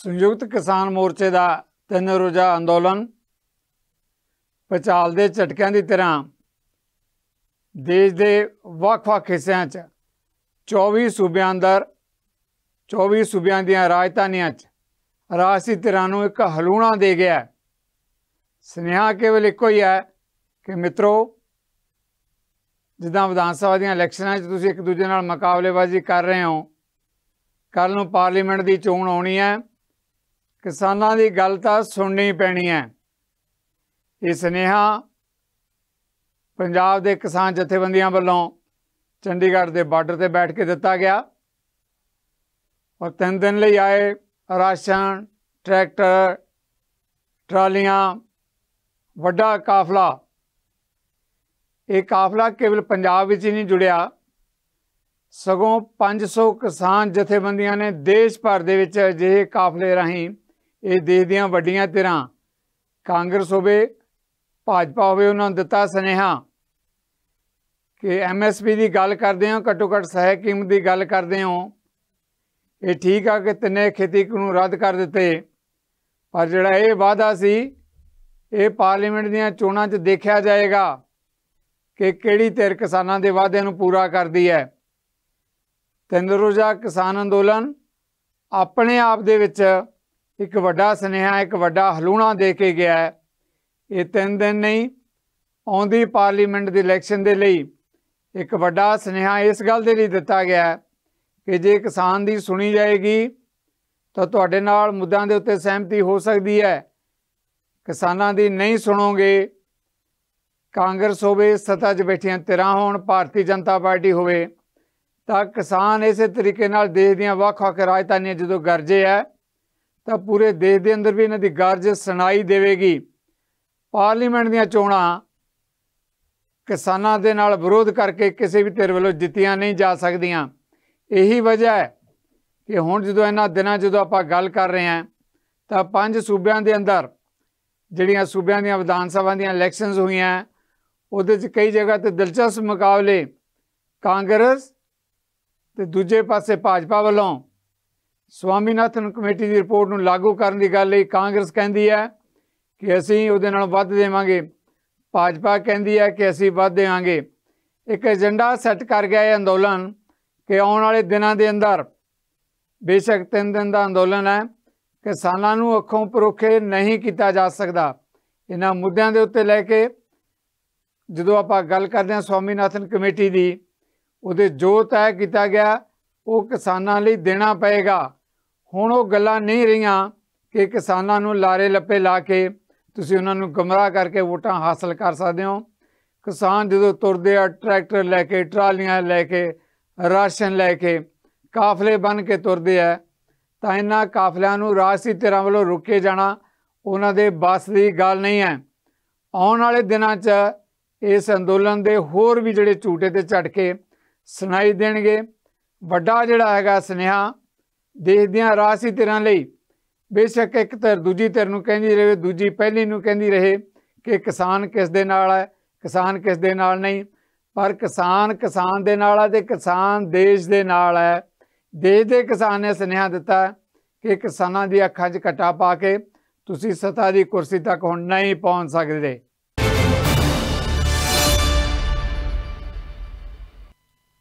संयुक्त किसान मोर्चे का 3 रोज़ा अंदोलन भूचाल के झटकों की तरह देश के ਵੱਖ-ਵੱਖ हिस्सों 24 सूबों अंदर 24 सूबों दी राजधानियों राशि धिरां नूं एक हलूणा दे गया। सुनेहा केवल एको ही है कि मित्रों, जिदा विधानसभा दी इलैक्शनां 'च तुसीं एक दूजे नाल मुकाबलेबाजी कर रहे हो, कल नूं पार्लीमेंट दी चोण आउणी है, किसानां दी गल तां सुणनी पैणी है। ये सुनेहा पंजाब दे किसान जथेबंदियां वल्लों चंडीगढ़ दे बार्डर ते बैठ के दिता गया और 3 दिन लई आए राशन, ट्रैक्टर, ट्रालियां, वड्डा काफला। ये काफला केवल पंजाब विच ही नहीं जुड़िया, सगों 500 किसान जथेबंदियां ने देश भर दे विच अजिहे काफले राहीं ये देश दीआं वड्डियां धिरां, कांग्रेस होवे भाजपा होवे, उन्हां दिता सुनेहा कि MSP की गल करदे हो, घट्टो घट सहाय कीमत की गल करदे हो। ये ठीक है कि 3 खेती कानून रद्द कर दिते, पर जिहड़ा ये वादा सी ये पार्लीमेंट दीआं चोणां 'च देखिया जाएगा कि किहड़ी धिर किसानां दे वादे नूं पूरा करदी है। 3 रोज़ा किसान अंदोलन अपने आप दे विच एक वड्डा सुनेहा, एक वड्डा हलूणा दे के गया है। ये 3 दिन नहीं, आउंदी पार्लीमेंट दी इलैक्शन दे लई एक वड्डा सुनेहा इस गल दे लई दिता गया है कि जे किसान की सुनी जाएगी तो तुहाडे नाल मुद्दों के उत्ते सहमति हो सकती है। किसानां की नहीं सुनोगे, कांग्रेस होवे, सत्ता 'च बैठियां धिरां होण, भारतीय जनता पार्टी होवे, तां किसान इस तरीके नाल देश दीआं ਵੱਖ-ਵੱਖ राजधानियां जो गरजे है तो पूरे देश के अंदर भी इन्हां दी गरज सुनाई देवेगी। पार्लीमेंट दीआं चोणां किसानां दे नाल विरोध करके किसी भी धिर वल्लों जित्तियां नहीं जा सकदियां। यही वजह है कि हुण जो इन्हां दिनां जो आप गल कर रहे हैं तो 5 सूबों के अंदर जिहड़ियां सूबों दी विधानसभा दी इलैक्शनस हुई हैं, उहदे च कई जगह ते दिलचस्प मुकाबले कांग्रेस ते दूजे पासे भाजपा वालों। स्वामीनाथन कमेटी की रिपोर्ट नूं लागू करन दी गल लई कांग्रेस कहंदी है कि असीं उहदे नाल वध देवांगे, भाजपा कहंदी है कि असीं वध देवांगे। एक एजेंडा सैट कर गया है अंदोलन कि आने वाले दिनों के अंदर, बेशक 3 दिन का अंदोलन है, किसानों को अखों परोखे नहीं किया जा सकता। इन्होंने मुद्दों के उत्ते लैके जो आप गल करते हैं स्वामीनाथन कमेटी की, वो जो तय किया गया वो किसानों लिए देना पेगा। हुण वो गल्लां नहीं रहियां कि किसानों को लारे लप्पे ला के तुसीं उन्होंने गुमराह करके वोटां हासिल कर सकते हो। किसान जो तुरदे ट्रैक्टर लैके, ट्रालियां लैके, राशन लैके काफले बन के तुरदे है, तो इन्हां काफलियां नूं राजसी धिरां वल्लों रोके जाना उन्हां दे बस की गल नहीं है। आने वाले दिनों इस अंदोलन के होर भी जोड़े झूटे ते झटके सुनाई देणगे। वड्डा जिहड़ा हैगा सुनेहा देश दीआं राजसी धिरां लई, बेशक एक धिर दूजी धिर नूं कहंदी रहे, दूजी पहली नूं कहंदी रहे कि किसान किस दे नाल है, किसान किस दे नाल नहीं, पर किसान किसान दे नाल है ते किसान देश दे नाल है। देश दे किसान ने सुनेहा दिता है कि किसानों दी अखां 'च घटा पा के तुसीं सत्ता दी कुर्सी तक हुण नहीं पहुंच सकदे।